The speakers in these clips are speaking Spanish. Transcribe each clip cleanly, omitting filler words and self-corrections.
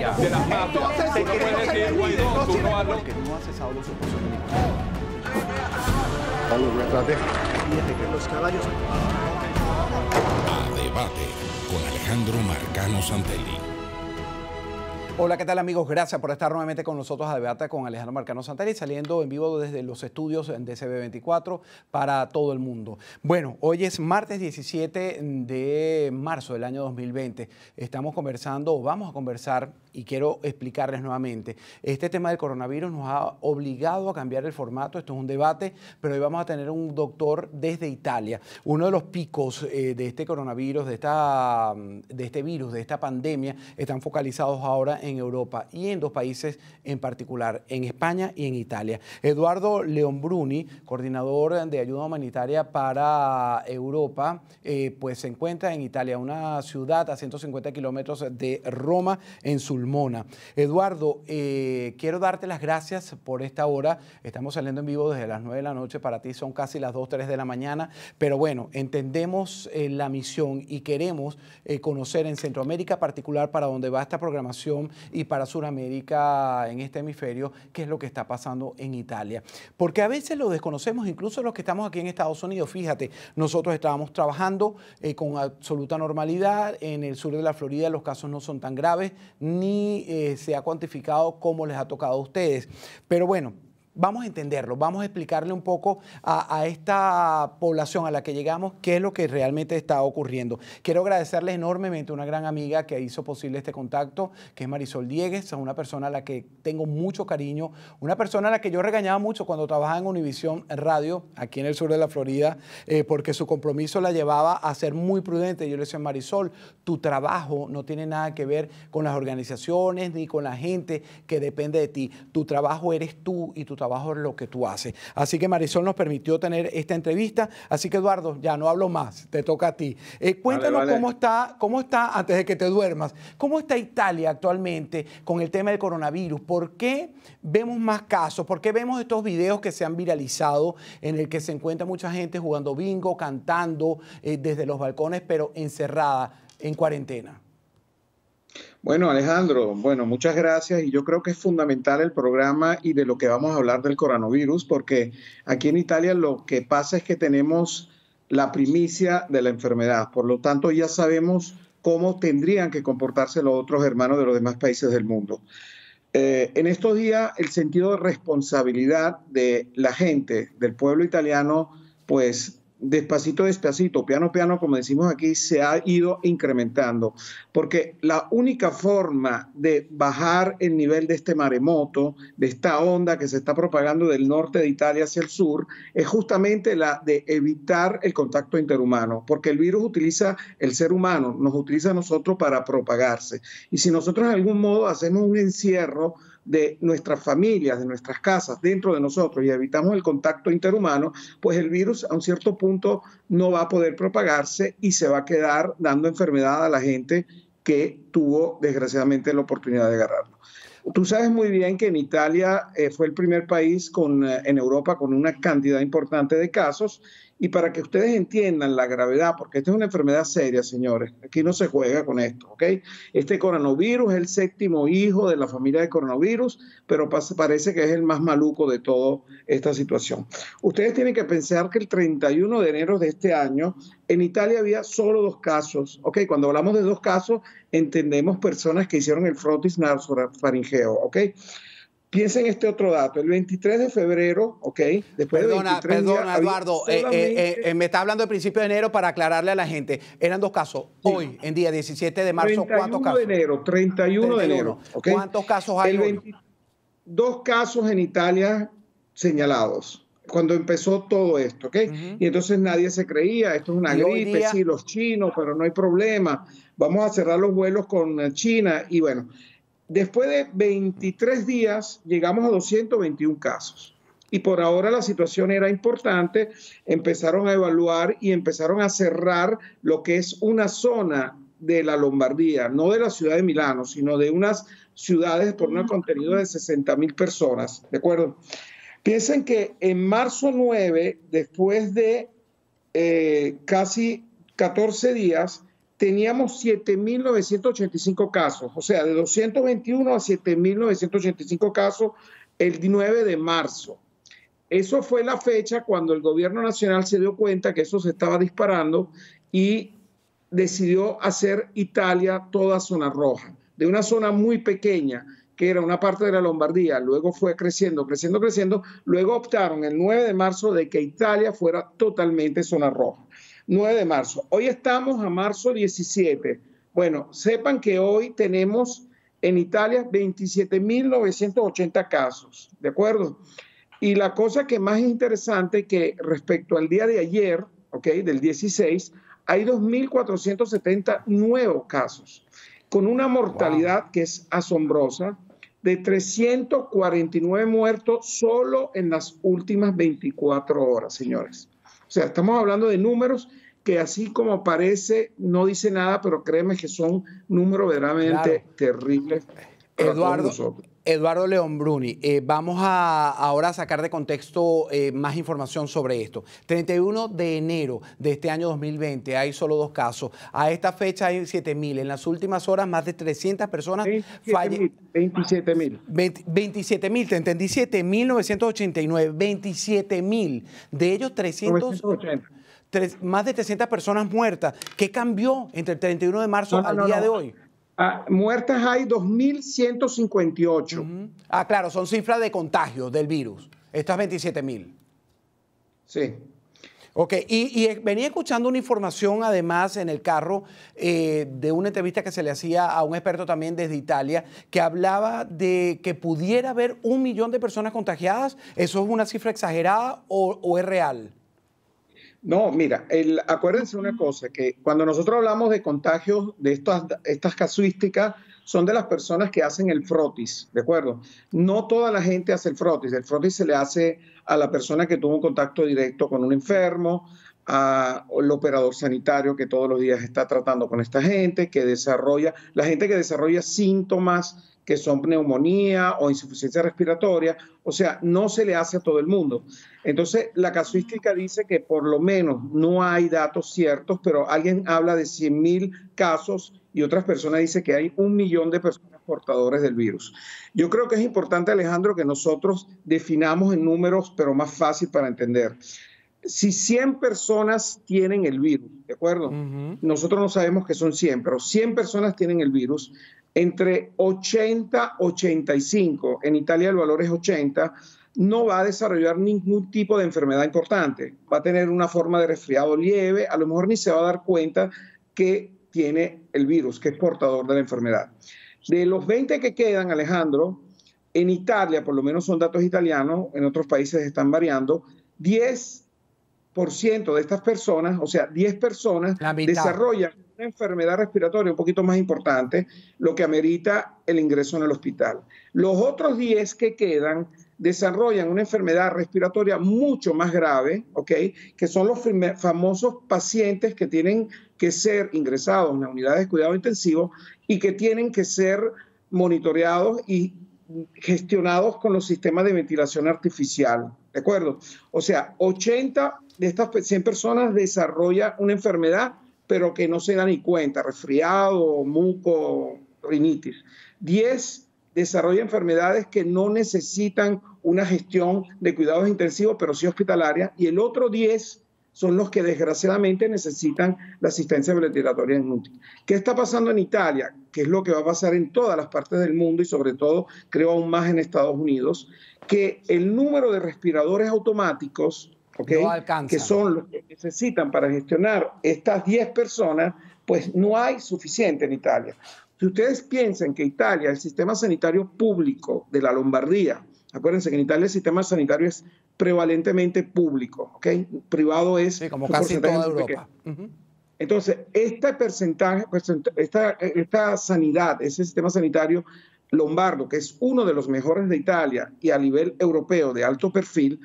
ya. De las mafias. Entonces, tú no puedes decir, Guaidó, tú no hablas. Porque no ha cesado los opositores. Fíjate que los caballos... A debate con Alejandro Marcano Santelli. Hola, ¿qué tal, amigos? Gracias por estar nuevamente con nosotros a debate con Alejandro Marcano Santelli, saliendo en vivo desde los estudios de CB24 para todo el mundo. Bueno, hoy es martes 17 de marzo del año 2020. Estamos conversando, o vamos a conversar, y quiero explicarles nuevamente. Este tema del coronavirus nos ha obligado a cambiar el formato. Esto es un debate, pero hoy vamos a tener un doctor desde Italia. Uno de los picos de este coronavirus, de este virus, de esta pandemia, están focalizados ahora en Europa y en dos países en particular, en España y en Italia. Eduardo León Bruni, coordinador de ayuda humanitaria para Europa, pues se encuentra en Italia, una ciudad a 150 kilómetros de Roma, en Sulmona. Eduardo, quiero darte las gracias por esta hora. Estamos saliendo en vivo desde las 9 de la noche, para ti son casi las 2, 3 de la mañana, pero bueno, entendemos la misión y queremos conocer en Centroamérica particular, para donde va esta programación, y para Sudamérica, en este hemisferio, qué es lo que está pasando en Italia. Porque a veces lo desconocemos, incluso los que estamos aquí en Estados Unidos. Fíjate, nosotros estábamos trabajando con absoluta normalidad en el sur de la Florida, los casos no son tan graves, ni se ha cuantificado cómo les ha tocado a ustedes. Pero bueno, vamos a entenderlo, vamos a explicarle un poco a esta población a la que llegamos qué es lo que realmente está ocurriendo. Quiero agradecerles enormemente a una gran amiga que hizo posible este contacto, que es Marisol Diéguez, una persona a la que tengo mucho cariño, una persona a la que yo regañaba mucho cuando trabajaba en Univisión Radio, aquí en el sur de la Florida, porque su compromiso la llevaba a ser muy prudente. Yo le decía, Marisol, tu trabajo no tiene nada que ver con las organizaciones ni con la gente que depende de ti. Tu trabajo eres tú y tu trabajo es lo que tú haces. Así que Marisol nos permitió tener esta entrevista. Así que, Eduardo, ya no hablo más, te toca a ti. Cuéntanos vale. Cómo está, antes de que te duermas, cómo está Italia actualmente con el tema del coronavirus. ¿Por qué vemos más casos? ¿Por qué vemos estos videos que se han viralizado en el que se encuentra mucha gente jugando bingo, cantando desde los balcones, pero encerrada, en cuarentena? Bueno, Alejandro, bueno, muchas gracias, y yo creo que es fundamental el programa y de lo que vamos a hablar del coronavirus, porque aquí en Italia lo que pasa es que tenemos la primicia de la enfermedad, por lo tanto ya sabemos cómo tendrían que comportarse los otros hermanos de los demás países del mundo. En estos días el sentido de responsabilidad de la gente, del pueblo italiano, pues despacito, despacito, piano, piano, como decimos aquí, se ha ido incrementando. Porque la única forma de bajar el nivel de este maremoto, de esta onda que se está propagando del norte de Italia hacia el sur, es justamente la de evitar el contacto interhumano. Porque el virus utiliza el ser humano, nos utiliza a nosotros para propagarse. Y si nosotros de algún modo hacemos un encierro de nuestras familias, de nuestras casas, dentro de nosotros, y evitamos el contacto interhumano, pues el virus a un cierto punto no va a poder propagarse y se va a quedar dando enfermedad a la gente que tuvo desgraciadamente la oportunidad de agarrarlo. Tú sabes muy bien que en Italia fue el primer país en Europa con una cantidad importante de casos, y para que ustedes entiendan la gravedad, porque esta es una enfermedad seria, señores, aquí no se juega con esto, ¿ok? Este coronavirus es el séptimo hijo de la familia de coronavirus, pero parece que es el más maluco de toda esta situación. Ustedes tienen que pensar que el 31 de enero de este año en Italia había solo 2 casos, ¿ok? Cuando hablamos de 2 casos entendemos personas que hicieron el frotis nasofaringeo, ¿ok? Piensen este otro dato, el 23 de febrero, ¿ok? Después perdona, Eduardo, me está hablando de principio de enero para aclararle a la gente. Eran 2 casos. Hoy, en día 17 de marzo, ¿cuántos casos? 31 de enero, ¿okay? ¿Cuántos casos hay? 2 casos en Italia señalados, cuando empezó todo esto, ¿ok? Y entonces nadie se creía, esto es una gripe, sí, los chinos, pero no hay problema. Vamos a cerrar los vuelos con China, y bueno... Después de 23 días llegamos a 221 casos, y por ahora la situación era importante. Empezaron a evaluar y empezaron a cerrar lo que es una zona de la Lombardía, no de la ciudad de Milano, sino de unas ciudades por un contenido de 60.000 personas, ¿de acuerdo? Piensen que en marzo 9, después de casi 14 días, teníamos 7.985 casos, o sea, de 221 a 7.985 casos el 9 de marzo. Eso fue la fecha cuando el gobierno nacional se dio cuenta que eso se estaba disparando y decidió hacer Italia toda zona roja, de una zona muy pequeña, que era una parte de la Lombardía, luego fue creciendo, creciendo, creciendo, luego optaron el 9 de marzo de que Italia fuera totalmente zona roja. 9 de marzo. Hoy estamos a marzo 17. Bueno, sepan que hoy tenemos en Italia 27.980 casos, ¿de acuerdo? Y la cosa que más es interesante que respecto al día de ayer, ¿ok?, del 16, hay 2.470 nuevos casos, con una mortalidad que es asombrosa de 349 muertos solo en las últimas 24 horas, señores. O sea, estamos hablando de números que así como parece, no dice nada, pero créeme que son números verdaderamente terribles para todos nosotros. Eduardo León Bruni, vamos a ahora sacar de contexto más información sobre esto. 31 de enero de este año 2020, hay solo 2 casos. A esta fecha hay 7.000. En las últimas horas, más de 300 personas fallecen. 27.000. 27.000, te entendí, 7.989. 27.000. De ellos, 380, más de 300 personas muertas. ¿Qué cambió entre el 31 de marzo al día de hoy? Ah, muertas hay 2.158. Ah, claro, son cifras de contagios del virus. Estas 27.000. Sí. Ok, y venía escuchando una información además en el carro de una entrevista que se le hacía a un experto también desde Italia que hablaba de que pudiera haber 1 millón de personas contagiadas. ¿Eso es una cifra exagerada o es real? No, mira, acuérdense una cosa, que cuando nosotros hablamos de contagios, de estas casuísticas, son de las personas que hacen el frotis, ¿de acuerdo? No toda la gente hace el frotis se le hace a la persona que tuvo un contacto directo con un enfermo, al operador sanitario que todos los días está tratando con esta gente, que desarrolla, la gente que desarrolla síntomas que son neumonía o insuficiencia respiratoria, o sea, no se le hace a todo el mundo. Entonces, la casuística dice que por lo menos no hay datos ciertos, pero alguien habla de 100.000 casos y otras personas dicen que hay 1 millón de personas portadoras del virus. Yo creo que es importante, Alejandro, que nosotros definamos en números, pero más fácil para entender. Si 100 personas tienen el virus, ¿de acuerdo? Nosotros no sabemos que son 100, pero 100 personas tienen el virus. Entre 80 y 85, en Italia el valor es 80, no va a desarrollar ningún tipo de enfermedad importante. Va a tener una forma de resfriado leve, a lo mejor ni se va a dar cuenta que tiene el virus, que es portador de la enfermedad. De los 20 que quedan, Alejandro, en Italia, por lo menos son datos italianos, en otros países están variando, 10% de estas personas, o sea, 10 personas desarrollan una enfermedad respiratoria un poquito más importante, lo que amerita el ingreso en el hospital. Los otros 10 que quedan desarrollan una enfermedad respiratoria mucho más grave, ¿ok?, que son los famosos pacientes que tienen que ser ingresados en las unidades de cuidado intensivo y que tienen que ser monitoreados y gestionados con los sistemas de ventilación artificial, ¿de acuerdo? O sea, 80 de estas 100 personas desarrollan una enfermedad, pero que no se da ni cuenta, resfriado, muco, rinitis. 10 desarrollan enfermedades que no necesitan una gestión de cuidados intensivos, pero sí hospitalaria, y el otro 10 son los que desgraciadamente necesitan la asistencia ventilatoria inútil. ¿Qué está pasando en Italia? ¿Qué es lo que va a pasar en todas las partes del mundo y sobre todo, creo, aún más en Estados Unidos? Que el número de respiradores automáticos, ¿okay?, no alcanza, que son los que necesitan para gestionar estas 10 personas, pues no hay suficiente en Italia. Si ustedes piensan que Italia, el sistema sanitario público de la Lombardía, acuérdense que en Italia el sistema sanitario es prevalentemente público, ¿ok? Privado es... Sí, como casi toda Europa. Entonces, este porcentaje, esta sanidad, ese sistema sanitario lombardo, que es uno de los mejores de Italia y a nivel europeo de alto perfil,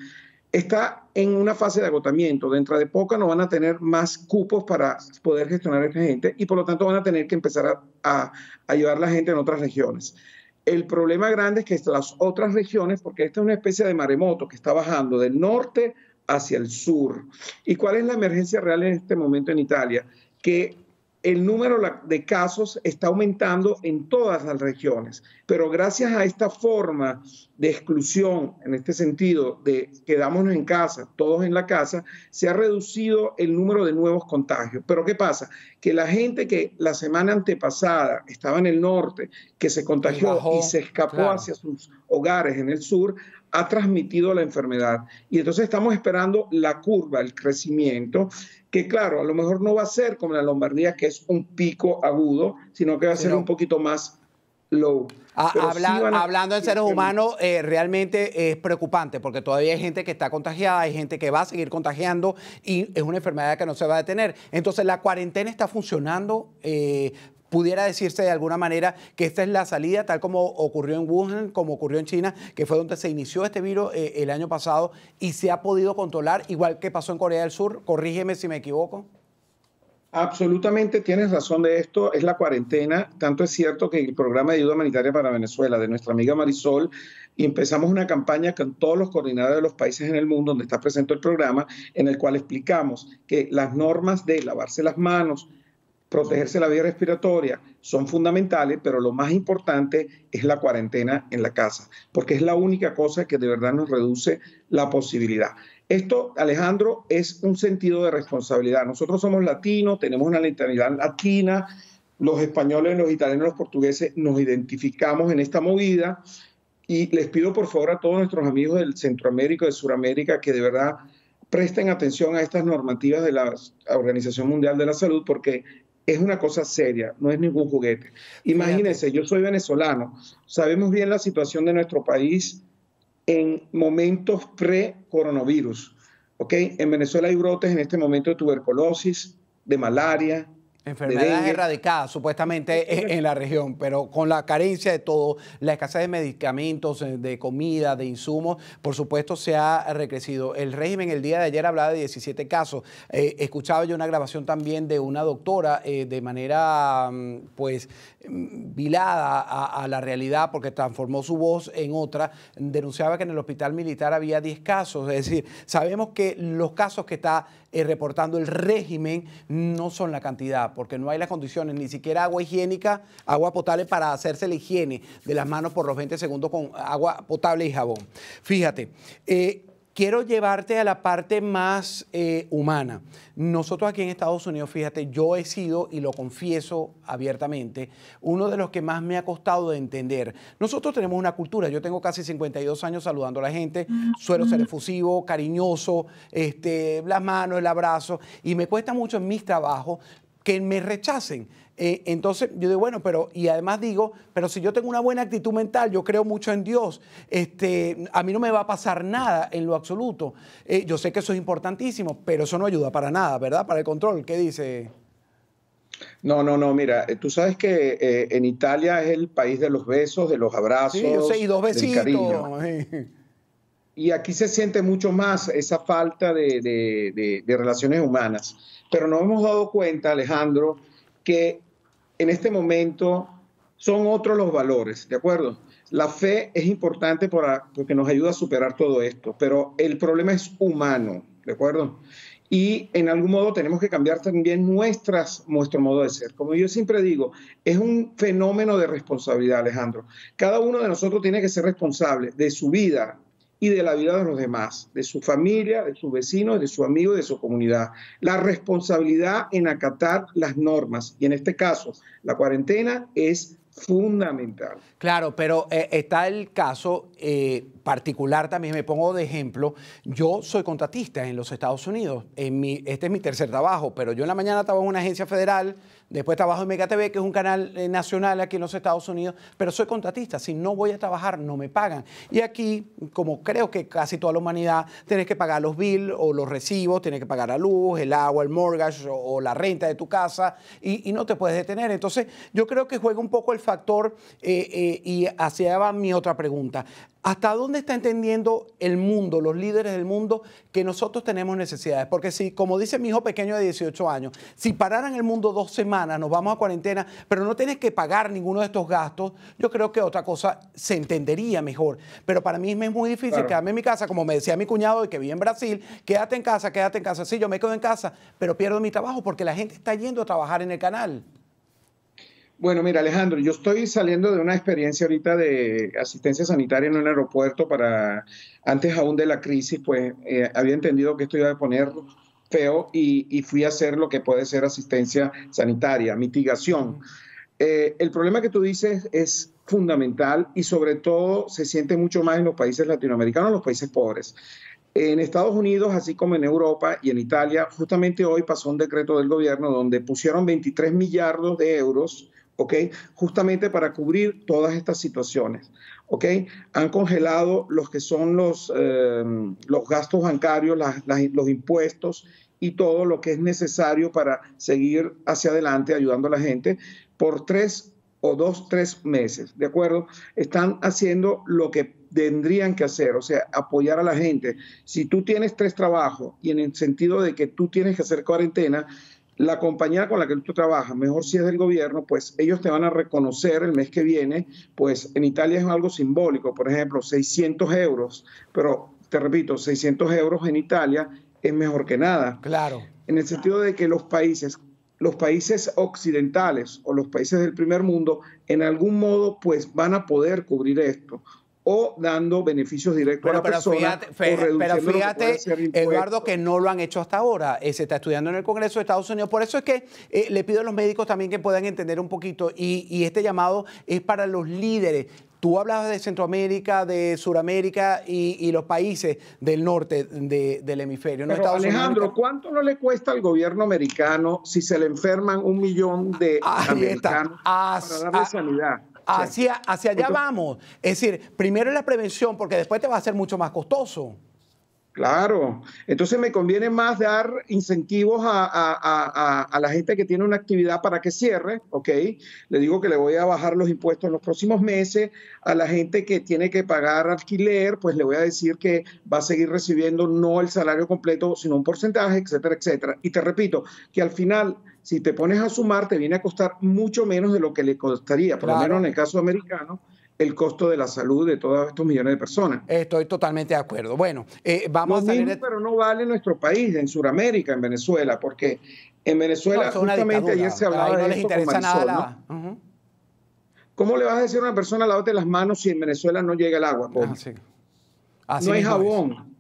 está en una fase de agotamiento. Dentro de poco no van a tener más cupos para poder gestionar a esta gente y por lo tanto van a tener que empezar a llevar a la gente en otras regiones. El problema grande es que las otras regiones, porque esta es una especie de maremoto que está bajando del norte hacia el sur. ¿Y cuál es la emergencia real en este momento en Italia? Que el número de casos está aumentando en todas las regiones, pero gracias a esta forma de exclusión, en este sentido de quedámonos en casa, todos en la casa, se ha reducido el número de nuevos contagios. Pero ¿qué pasa? Que la gente que la semana antepasada estaba en el norte, que se contagió y se escapó hacia sus hogares en el sur, ha transmitido la enfermedad. Y entonces estamos esperando la curva, el crecimiento, que claro, a lo mejor no va a ser como la Lombardía, que es un pico agudo, sino que va a ser un poquito más low. Hablando en seres humanos, realmente es preocupante, porque todavía hay gente que está contagiada, hay gente que va a seguir contagiando y es una enfermedad que no se va a detener. Entonces, ¿la cuarentena está funcionando? ¿Pudiera decirse de alguna manera que esta es la salida, tal como ocurrió en Wuhan, como ocurrió en China, que fue donde se inició este virus el año pasado y se ha podido controlar, igual que pasó en Corea del Sur? Corrígeme si me equivoco. Absolutamente tienes razón de esto, es la cuarentena. Tanto es cierto que el programa de ayuda humanitaria para Venezuela de nuestra amiga Marisol, y empezamos una campaña con todos los coordinadores de los países en el mundo donde está presente el programa, en el cual explicamos que las normas de lavarse las manos, protegerse la vía respiratoria son fundamentales, pero lo más importante es la cuarentena en la casa, porque es la única cosa que de verdad nos reduce la posibilidad. Esto, Alejandro, es un sentido de responsabilidad. Nosotros somos latinos, tenemos una mentalidad latina, los españoles, los italianos, los portugueses nos identificamos en esta movida, y les pido por favor a todos nuestros amigos del Centroamérica, de Sudamérica, que de verdad presten atención a estas normativas de la Organización Mundial de la Salud, porque es una cosa seria, no es ningún juguete. Imagínense, yo soy venezolano, sabemos bien la situación de nuestro país en momentos pre-coronavirus, ¿ok? En Venezuela hay brotes en este momento de tuberculosis, de malaria, enfermedades erradicadas supuestamente en la región, pero con la carencia de todo, la escasez de medicamentos, de comida, de insumos, por supuesto se ha recrecido. El régimen el día de ayer hablaba de 17 casos. Escuchaba yo una grabación también de una doctora de manera pues vilada a la realidad, porque transformó su voz en otra. Denunciaba que en el hospital militar había 10 casos. Es decir, sabemos que los casos que está reportando el régimen no son la cantidad, porque no hay las condiciones, ni siquiera agua higiénica, agua potable para hacerse la higiene de las manos por los 20 segundos con agua potable y jabón. Fíjate, quiero llevarte a la parte más humana. Nosotros aquí en Estados Unidos, fíjate, yo he sido, y lo confieso abiertamente, uno de los que más me ha costado de entender. Nosotros tenemos una cultura, yo tengo casi 52 años saludando a la gente, suelo ser efusivo, cariñoso, las manos, el abrazo, y me cuesta mucho en mis trabajos que me rechacen. Entonces yo digo, bueno, pero, y además digo, pero si yo tengo una buena actitud mental, yo creo mucho en Dios, a mí no me va a pasar nada en lo absoluto. Yo sé que eso es importantísimo, pero eso no ayuda para nada, ¿verdad? Para el control. ¿Qué dice? No, mira, tú sabes que en Italia es el país de los besos, de los abrazos. Sí, yo sé, y dos besitos. Y aquí se siente mucho más esa falta de relaciones humanas. Pero nos hemos dado cuenta, Alejandro, que en este momento son otros los valores, ¿de acuerdo? La fe es importante porque nos ayuda a superar todo esto, pero el problema es humano, ¿de acuerdo? Y en algún modo tenemos que cambiar también nuestro modo de ser. Como yo siempre digo, es un fenómeno de responsabilidad, Alejandro. Cada uno de nosotros tiene que ser responsable de su vida y de la vida de los demás, de su familia, de sus vecinos, de su amigo y de su comunidad. La responsabilidad en acatar las normas, y en este caso la cuarentena, es fundamental. Claro, pero está el caso particular también. Me pongo de ejemplo, yo soy contratista en los Estados Unidos, este es mi tercer trabajo, pero yo en la mañana estaba en una agencia federal, después trabajo en Mega TV, que es un canal nacional aquí en los Estados Unidos, pero soy contratista. Si no voy a trabajar, no me pagan. Y aquí, como creo que casi toda la humanidad, tienes que pagar los bills o los recibos, tienes que pagar la luz, el agua, el mortgage o la renta de tu casa, y no te puedes detener. Entonces, yo creo que juega un poco el factor, y hacia va mi otra pregunta. ¿Hasta dónde está entendiendo el mundo, los líderes del mundo, que nosotros tenemos necesidades? Porque si, como dice mi hijo pequeño de 18 años, si pararan el mundo 2 semanas, semanas, nos vamos a cuarentena, pero no tienes que pagar ninguno de estos gastos, yo creo que otra cosa se entendería mejor. Pero para mí es muy difícil quedarme en mi casa, como me decía mi cuñado y que vive en Brasil, quédate en casa, quédate en casa. Sí, yo me quedo en casa, pero pierdo mi trabajo porque la gente está yendo a trabajar en el canal. Bueno, mira, Alejandro, yo estoy saliendo de una experiencia ahorita de asistencia sanitaria en un aeropuerto para, antes aún de la crisis, pues había entendido que esto iba a poner feo y fui a hacer lo que puede ser asistencia sanitaria, mitigación. El problema que tú dices es fundamental y sobre todo se siente mucho más en los países latinoamericanos, los países pobres. En Estados Unidos, así como en Europa y en Italia, justamente hoy pasó un decreto del gobierno donde pusieron 23 millardos de euros, ¿okay? Justamente para cubrir todas estas situaciones, ¿okay? Han congelado los que son los gastos bancarios, los impuestos y todo lo que es necesario para seguir hacia adelante ayudando a la gente por 3 o 2, 3 meses, ¿de acuerdo? Están haciendo lo que tendrían que hacer, o sea, apoyar a la gente. Si tú tienes 3 trabajos y en el sentido de que tú tienes que hacer cuarentena, la compañía con la que tú trabajas, mejor si es del gobierno, pues ellos te van a reconocer el mes que viene, pues en Italia es algo simbólico, por ejemplo, 600 euros, pero te repito, 600 euros en Italia es mejor que nada. Claro. En el sentido de que los países occidentales o los países del primer mundo, en algún modo, pues van a poder cubrir esto, o dando beneficios directos a la persona. Pero fíjate, Eduardo, que no lo han hecho hasta ahora. Se está estudiando en el Congreso de Estados Unidos. Por eso es que le pido a los médicos también que puedan entender un poquito. Y este llamado es para los líderes. Tú hablabas de Centroamérica, de Sudamérica y los países del norte del hemisferio. ¿No? Pero Alejandro, ¿cuánto no le cuesta al gobierno americano si se le enferman 1 millón de americanos para darle sanidad? Hacia allá vamos. Es decir, primero la prevención, porque después te va a ser mucho más costoso. Claro. Entonces me conviene más dar incentivos a la gente que tiene una actividad para que cierre, ¿ok? Le digo que le voy a bajar los impuestos en los próximos meses. A la gente que tiene que pagar alquiler, pues le voy a decir que va a seguir recibiendo no el salario completo, sino un porcentaje, etcétera, etcétera. Y te repito, que al final, si te pones a sumar, te viene a costar mucho menos de lo que le costaría, por lo menos en el caso americano, el costo de la salud de todos estos millones de personas. Estoy totalmente de acuerdo. Bueno, vamos a salir... Pero no vale en nuestro país, en Sudamérica, en Venezuela, porque en Venezuela justamente ayer se hablaba de esto con Marisol, ¿no? ¿Cómo le vas a decir a una persona lávate las manos si en Venezuela no llega el agua? No hay jabón.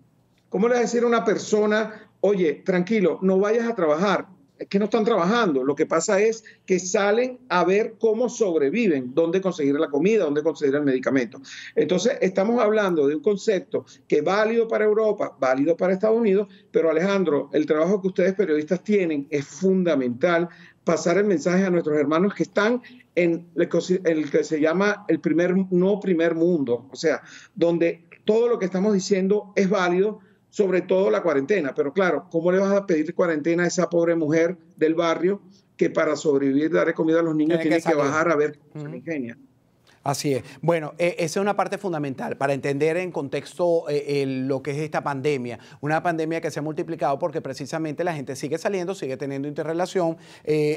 ¿Cómo le vas a decir a una persona, oye, tranquilo, no vayas a trabajar? Es que no están trabajando. Lo que pasa es que salen a ver cómo sobreviven, dónde conseguir la comida, dónde conseguir el medicamento. Entonces, estamos hablando de un concepto que es válido para Europa, válido para Estados Unidos, pero Alejandro, el trabajo que ustedes periodistas tienen es fundamental, pasar el mensaje a nuestros hermanos que están en el que se llama el no primer mundo, o sea, donde todo lo que estamos diciendo es válido, sobre todo la cuarentena. Pero claro, ¿cómo le vas a pedir cuarentena a esa pobre mujer del barrio que para sobrevivir, darle comida a los niños, tiene que bajar a ver cómo se le ingenia? Así es. Bueno, esa es una parte fundamental para entender en contexto lo que es esta pandemia. Una pandemia que se ha multiplicado porque precisamente la gente sigue saliendo, sigue teniendo interrelación.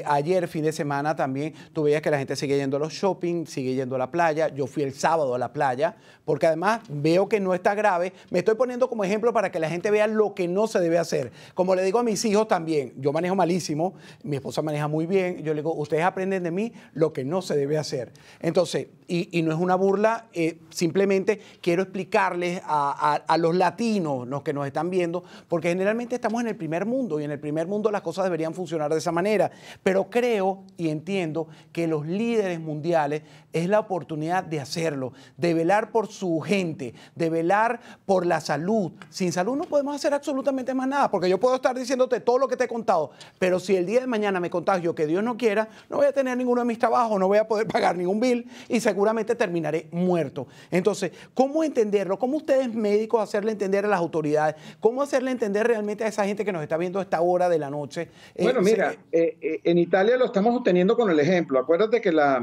Ayer, fin de semana, también tú veías que la gente sigue yendo a los shopping, sigue yendo a la playa. Yo fui el sábado a la playa porque además veo que no está grave. Me estoy poniendo como ejemplo para que la gente vea lo que no se debe hacer. Como le digo a mis hijos también, yo manejo malísimo, mi esposa maneja muy bien. Yo le digo, ustedes aprenden de mí lo que no se debe hacer. Entonces, y no es una burla, simplemente quiero explicarles a los latinos, los que nos están viendo, porque generalmente estamos en el primer mundo y en el primer mundo las cosas deberían funcionar de esa manera. Pero creo y entiendo que los líderes mundiales es la oportunidad de hacerlo, de velar por su gente, de velar por la salud. Sin salud no podemos hacer absolutamente más nada, porque yo puedo estar diciéndote todo lo que te he contado, pero si el día de mañana me contagio, que Dios no quiera, no voy a tener ninguno de mis trabajos, no voy a poder pagar ningún bill y seguramente terminaré muerto. Entonces, ¿cómo entenderlo? ¿Cómo ustedes médicos hacerle entender a las autoridades? ¿Cómo hacerle entender realmente a esa gente que nos está viendo a esta hora de la noche? Bueno, mira, en Italia lo estamos obteniendo con el ejemplo. Acuérdate que la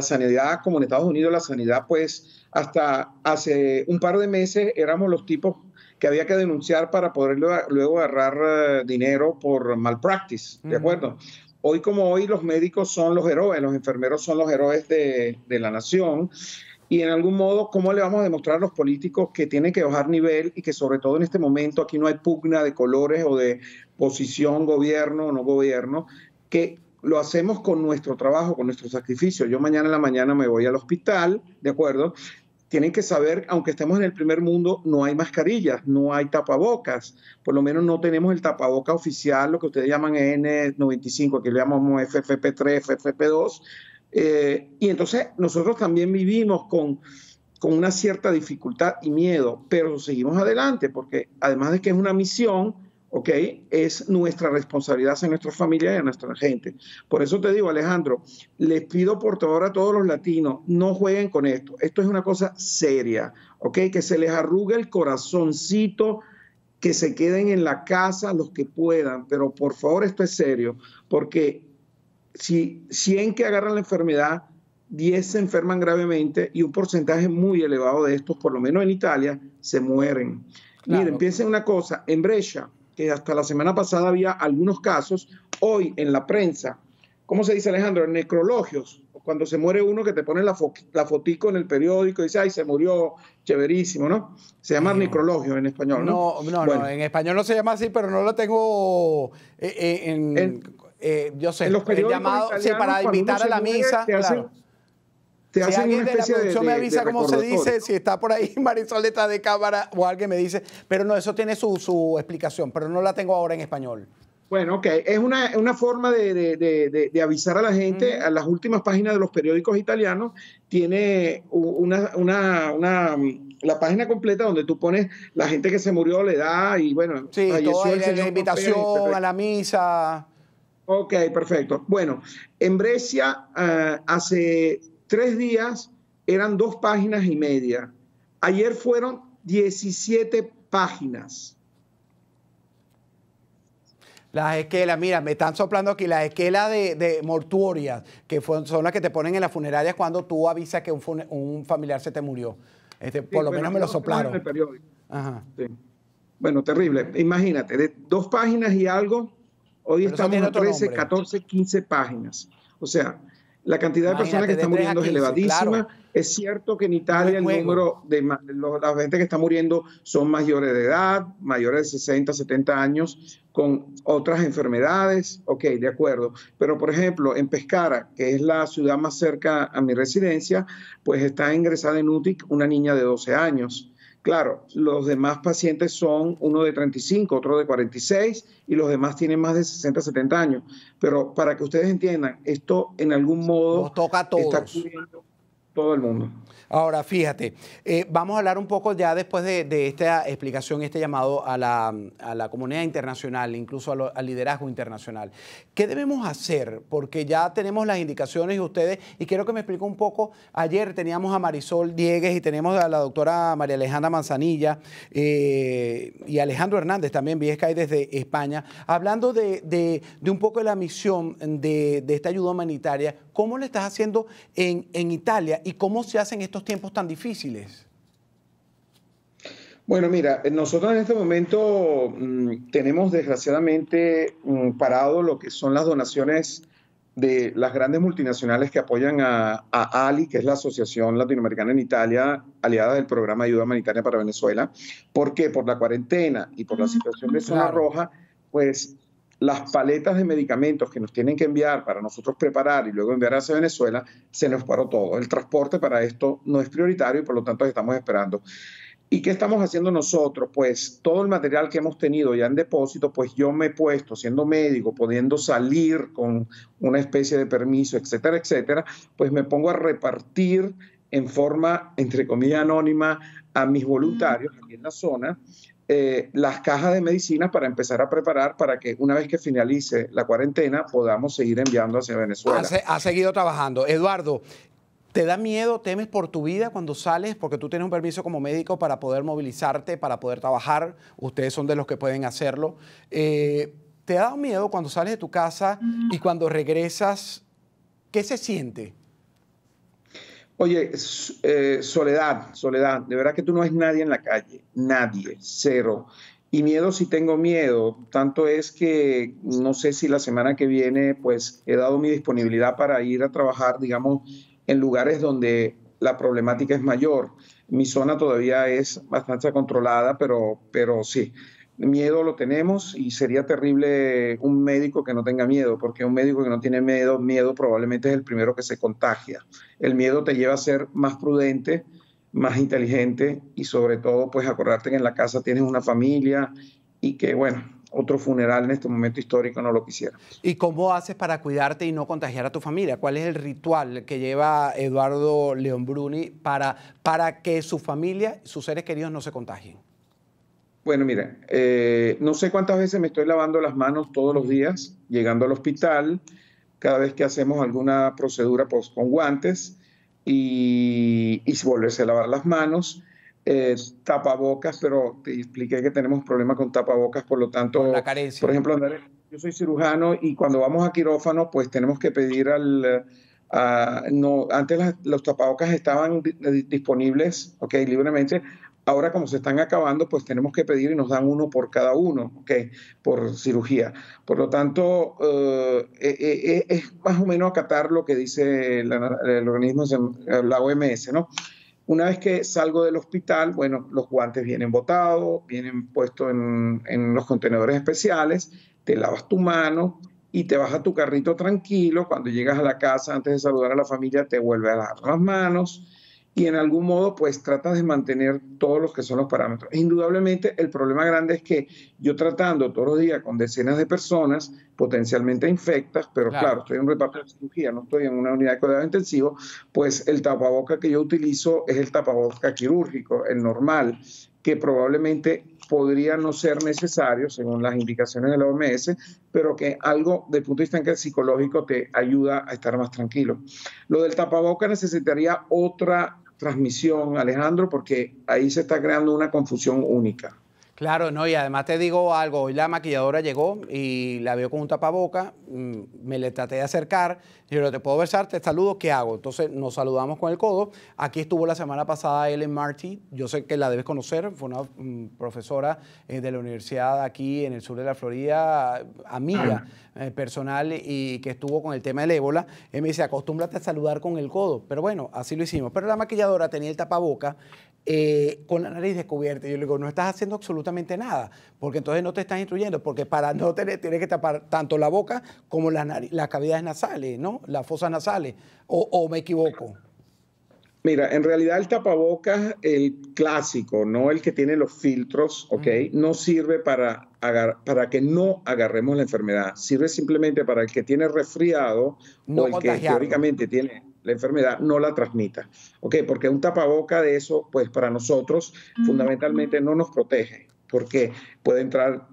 sanidad, como en Estados Unidos, la sanidad, pues hasta hace un par de meses éramos los tipos que había que denunciar para poder luego agarrar dinero por malpractice, ¿de acuerdo? Hoy como hoy los médicos son los héroes, los enfermeros son los héroes de la nación. Y en algún modo, ¿cómo le vamos a demostrar a los políticos que tienen que bajar nivel y que sobre todo en este momento aquí no hay pugna de colores o de posición, gobierno o no gobierno, que lo hacemos con nuestro trabajo, con nuestro sacrificio? Yo mañana en la mañana me voy al hospital, ¿de acuerdo? Tienen que saber, aunque estemos en el primer mundo, no hay mascarillas, no hay tapabocas. Por lo menos no tenemos el tapaboca oficial, lo que ustedes llaman N95, aquí le llamamos FFP3, FFP2, y entonces nosotros también vivimos con una cierta dificultad y miedo, pero seguimos adelante porque además de que es una misión, ¿okay? Es nuestra responsabilidad hacia nuestras familias y a nuestra gente. Por eso te digo, Alejandro, les pido por favor a todos los latinos, no jueguen con esto. Esto es una cosa seria, ¿okay? Que se les arrugue el corazoncito, que se queden en la casa los que puedan, pero por favor esto es serio porque... Si 100 que agarran la enfermedad, 10 se enferman gravemente y un porcentaje muy elevado de estos, por lo menos en Italia, se mueren. Claro. Miren, piensen una cosa, en Brescia, que hasta la semana pasada había algunos casos, hoy en la prensa, ¿cómo se dice, Alejandro? En necrologios, cuando se muere uno que te pone la fotico en el periódico y dice, ay, se murió, chéverísimo, ¿no? Se llama necrologio en español, ¿no? No, en español no se llama así, pero no lo tengo yo sé, los el llamado sí, para invitar a la misa. Te hacen si alguien una especie de la producción me avisa cómo se dice, si está por ahí Marisol detrás de cámara o alguien me dice, pero no, eso tiene su explicación, pero no la tengo ahora en español. Bueno, ok, es una forma de avisar a la gente. A las últimas páginas de los periódicos italianos tiene la página completa donde tú pones la gente que se murió, la edad y bueno. Sí, toda la invitación a la misa. Ok, perfecto. Bueno, en Brescia hace 3 días eran 2,5 páginas. Ayer fueron 17 páginas. Las esquelas, mira, me están soplando aquí, las esquelas de mortuorias, que son las que te ponen en las funerarias cuando tú avisas que un familiar se te murió. Sí, por lo menos me lo soplaron. En el periódico. Ajá. Sí. Bueno, terrible. Imagínate, de 2 páginas y algo... Hoy estamos en 13, 14, 15 páginas. O sea, la cantidad de personas que están muriendo es elevadísima. Claro. Es cierto que en Italia el número de la gente que está muriendo son mayores de edad, mayores de 60, 70 años, con otras enfermedades. Ok, de acuerdo. Pero, por ejemplo, en Pescara, que es la ciudad más cerca a mi residencia, pues está ingresada en UTI una niña de 12 años. Claro, los demás pacientes son uno de 35, otro de 46 y los demás tienen más de 60, 70 años. Pero para que ustedes entiendan, esto en algún modo nos toca a todos. Está cubriendo todo el mundo. Ahora, fíjate, vamos a hablar un poco ya después de esta explicación, este llamado a la comunidad internacional, incluso al liderazgo internacional. ¿Qué debemos hacer? Porque ya tenemos las indicaciones de ustedes y quiero que me explique un poco. Ayer teníamos a Marisol Diéguez y tenemos a la doctora María Alejandra Manzanilla y Alejandro Hernández también, Viesca, desde España, hablando de un poco de la misión de esta ayuda humanitaria. ¿Cómo lo estás haciendo en Italia y cómo se hacen estos tiempos tan difíciles? Bueno, mira, nosotros en este momento tenemos desgraciadamente parado lo que son las donaciones de las grandes multinacionales que apoyan a ALI, que es la Asociación Latinoamericana en Italia, aliada del Programa de Ayuda Humanitaria para Venezuela. ¿Por qué? Por la cuarentena y por la situación de zona roja, pues... Las paletas de medicamentos que nos tienen que enviar para nosotros preparar y luego enviar hacia Venezuela, se nos paró todo. El transporte para esto no es prioritario y por lo tanto estamos esperando. ¿Y qué estamos haciendo nosotros? Pues todo el material que hemos tenido ya en depósito, pues yo me he puesto, siendo médico, pudiendo salir con una especie de permiso, etcétera, etcétera, pues me pongo a repartir en forma, entre comillas, anónima a mis voluntarios aquí en la zona, las cajas de medicinas para empezar a preparar para que una vez que finalice la cuarentena podamos seguir enviando hacia Venezuela. Ha seguido trabajando. Eduardo, ¿te da miedo, temes por tu vida cuando sales? Porque tú tienes un permiso como médico para poder movilizarte, para poder trabajar. Ustedes son de los que pueden hacerlo. ¿Te da miedo cuando sales de tu casa y cuando regresas? ¿Qué se siente? Oye, soledad, de verdad que tú no ves nadie en la calle, nadie, cero. Y miedo sí tengo miedo, tanto es que no sé si la semana que viene pues he dado mi disponibilidad para ir a trabajar, digamos, en lugares donde la problemática es mayor. Mi zona todavía es bastante controlada, pero sí, miedo lo tenemos y sería terrible un médico que no tenga miedo, porque un médico que no tiene miedo probablemente es el primero que se contagia. El miedo te lleva a ser más prudente, más inteligente y sobre todo pues acordarte que en la casa tienes una familia y que bueno, otro funeral en este momento histórico no lo quisiera. ¿Y cómo haces para cuidarte y no contagiar a tu familia? ¿Cuál es el ritual que lleva Eduardo León Bruni para que su familia, sus seres queridos no se contagien? Bueno, mira, no sé cuántas veces me estoy lavando las manos todos los días, llegando al hospital, cada vez que hacemos alguna procedura pues, con guantes, y volverse a lavar las manos, tapabocas, pero te expliqué que tenemos problemas con tapabocas, por lo tanto, la carencia. Por ejemplo, yo soy cirujano y cuando vamos a quirófano, pues tenemos que pedir antes los tapabocas estaban disponibles, okay, libremente. Ahora, como se están acabando, pues tenemos que pedir y nos dan uno por cada uno, okay, por cirugía. Por lo tanto, es más o menos acatar lo que dice el organismo, la OMS, ¿no? Una vez que salgo del hospital, bueno, los guantes vienen botados, vienen puestos en los contenedores especiales, te lavas tu mano y te vas a tu carrito tranquilo. Cuando llegas a la casa, antes de saludar a la familia, te vuelves a lavar las manos. Y en algún modo, pues, tratas de mantener todos los que son los parámetros. Indudablemente, el problema grande es que yo tratando todos los días con decenas de personas potencialmente infectas, pero claro, estoy en un reparto de cirugía, no estoy en una unidad de cuidado intensivo, pues el tapaboca que yo utilizo es el tapaboca quirúrgico, el normal, que probablemente podría no ser necesario, según las indicaciones de la OMS, pero que algo, desde el punto de vista psicológico, te ayuda a estar más tranquilo. Lo del tapaboca necesitaría otra transmisión, Alejandro, porque ahí se está creando una confusión única. Claro, no, y además te digo algo, hoy la maquilladora llegó y la veo con un tapaboca, me le traté de acercar, yo le dije, ¿te puedo besar? Te saludo, ¿qué hago? Entonces nos saludamos con el codo. Aquí estuvo la semana pasada Ellen Marty, yo sé que la debes conocer, fue una profesora de la universidad aquí en el sur de la Florida, amiga personal, y que estuvo con el tema del ébola. Me dice, acostúmbrate a saludar con el codo, pero bueno, así lo hicimos. Pero la maquilladora tenía el tapaboca con la nariz descubierta. Yo le digo, no estás haciendo absolutamente nada, porque entonces no te estás instruyendo, porque para no tener, tienes que tapar tanto la boca como las cavidades nasales, ¿no? Las fosas nasales, o me equivoco. Mira, en realidad el tapabocas, el clásico, no el que tiene los filtros, ¿ok? No sirve para que no agarremos la enfermedad. Sirve simplemente para el que tiene resfriado no o el que teóricamente tiene la enfermedad, no la transmita, ¿ok? Porque un tapaboca de eso, pues para nosotros, fundamentalmente no nos protege, porque puede entrar...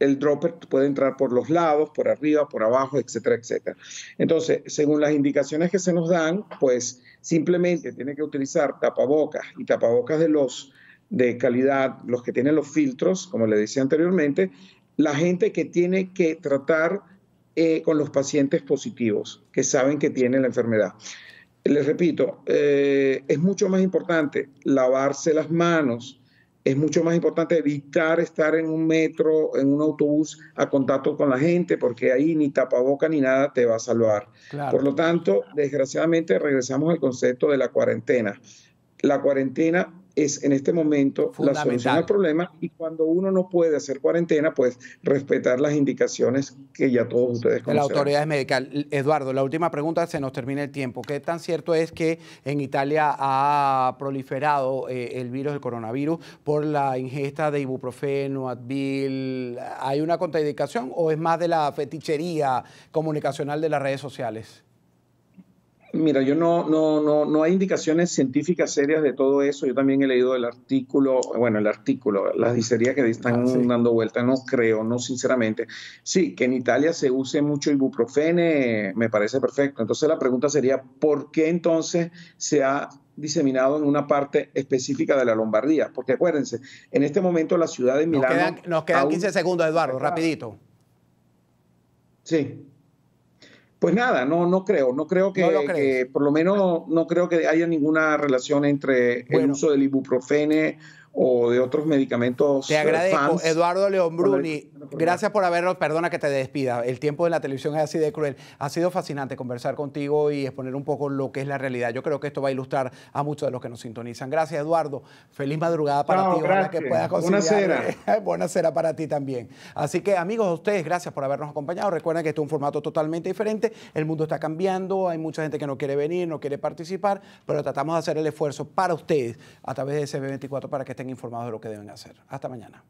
El dropper puede entrar por los lados, por arriba, por abajo, etcétera, etcétera. Entonces, según las indicaciones que se nos dan, pues simplemente tiene que utilizar tapabocas y tapabocas de calidad, los que tienen los filtros, como le decía anteriormente, la gente que tiene que tratar con los pacientes positivos, que saben que tienen la enfermedad. Les repito, es mucho más importante lavarse las manos. Es mucho más importante evitar estar en un metro, en un autobús, a contacto con la gente, porque ahí ni tapaboca ni nada te va a salvar. Claro. Por lo tanto, desgraciadamente, regresamos al concepto de la cuarentena. La cuarentena es en este momento la solución al problema, y cuando uno no puede hacer cuarentena, pues respetar las indicaciones que ya todos ustedes conocen. Las autoridades médicas. Eduardo, la última pregunta, se nos termina el tiempo. ¿Qué tan cierto es que en Italia ha proliferado el virus del coronavirus por la ingesta de ibuprofeno, Advil? ¿Hay una contraindicación o es más de la fetichería comunicacional de las redes sociales? Mira, yo no hay indicaciones científicas serias de todo eso. Yo también he leído el artículo, bueno, las dicerías que están dando vuelta, no creo, no sinceramente. Sí, que en Italia se use mucho ibuprofeno, me parece perfecto. Entonces la pregunta sería, ¿por qué entonces se ha diseminado en una parte específica de la Lombardía? Porque acuérdense, en este momento la ciudad de Milán... Nos quedan 15 segundos, Eduardo, rapidito. Sí. Pues nada, no creo que por lo menos no creo que haya ninguna relación entre el uso del ibuprofeno o de otros medicamentos. Te agradezco, Eduardo León Bruni. Gracias por habernos, perdona que te despida, el tiempo de la televisión es así de cruel. Ha sido fascinante conversar contigo y exponer un poco lo que es la realidad. Yo creo que esto va a ilustrar a muchos de los que nos sintonizan. Gracias, Eduardo. Feliz madrugada para ti. Ojalá que puedas conciliar. Buenas cenas. Buenas cenas para ti también. Así que, amigos, a ustedes, gracias por habernos acompañado. Recuerden que este es un formato totalmente diferente. El mundo está cambiando, hay mucha gente que no quiere venir, no quiere participar, pero tratamos de hacer el esfuerzo para ustedes a través de CB24 para que estén informados de lo que deben hacer. Hasta mañana.